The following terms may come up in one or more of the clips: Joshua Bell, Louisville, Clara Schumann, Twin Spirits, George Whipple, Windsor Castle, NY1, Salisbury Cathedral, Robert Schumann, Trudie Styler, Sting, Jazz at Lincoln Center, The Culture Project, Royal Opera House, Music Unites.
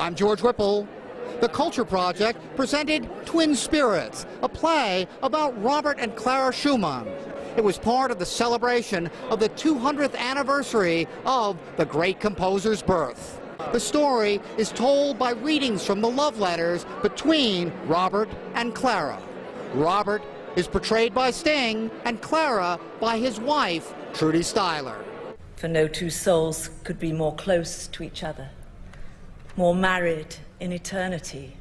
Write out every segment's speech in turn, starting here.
I'm George Whipple. The Culture Project presented Twin Spirits, a play about Robert and Clara Schumann. It was part of the celebration of the 200th anniversary of the great composer's birth. The story is told by readings from the love letters between Robert and Clara. Robert is portrayed by Sting and Clara by his wife, Trudie Styler. For no two souls could be more close to each other, more married in eternity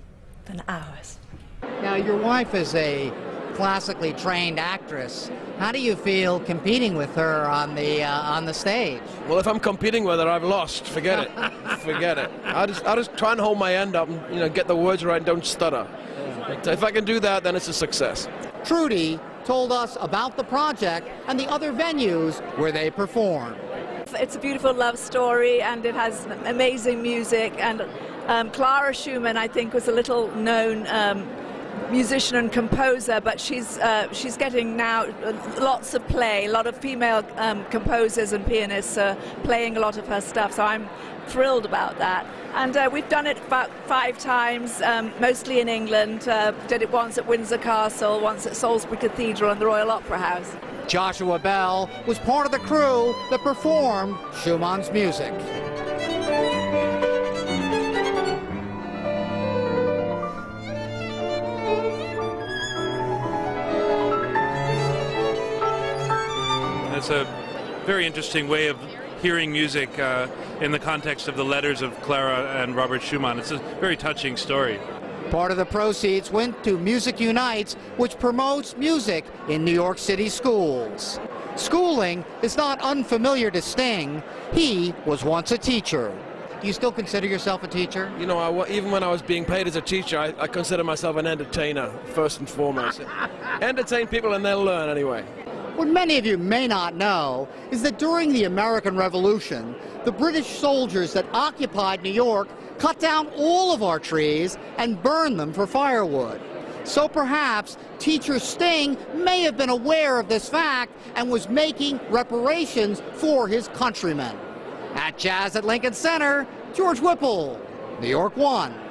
than ours. Now, your wife is a classically trained actress. How do you feel competing with her on the stage? Well, if I'm competing with her, I've lost. Forget it. Forget it. I just try and hold my end up and, you know, get the words right and don't stutter. Yeah. If I can do that, then it's a success. Trudie told us about the project and the other venues where they perform. It's a beautiful love story, and it has amazing music, and Clara Schumann, I think, was a little known musician and composer, but she's getting now lots of play. A lot of female composers and pianists are playing a lot of her stuff, so I'm thrilled about that. And we've done it about 5 times, mostly in England. Did it once at Windsor Castle, once at Salisbury Cathedral and the Royal Opera House. Joshua Bell was part of the crew that performed Schumann's music. It's a very interesting way of hearing music in the context of the letters of Clara and Robert Schumann. It's a very touching story. Part of the proceeds went to Music Unites, which promotes music in New York City schools. Schooling is not unfamiliar to Sting. He was once a teacher. Do you still consider yourself a teacher? You know, even when I was being paid as a teacher, I consider myself an entertainer, first and foremost. Entertain people and they'll learn anyway. What many of you may not know is that during the American Revolution, the British soldiers that occupied New York cut down all of our trees and burned them for firewood. So perhaps teacher Sting may have been aware of this fact and was making reparations for his countrymen. At Jazz at Lincoln Center, George Whipple, New York 1.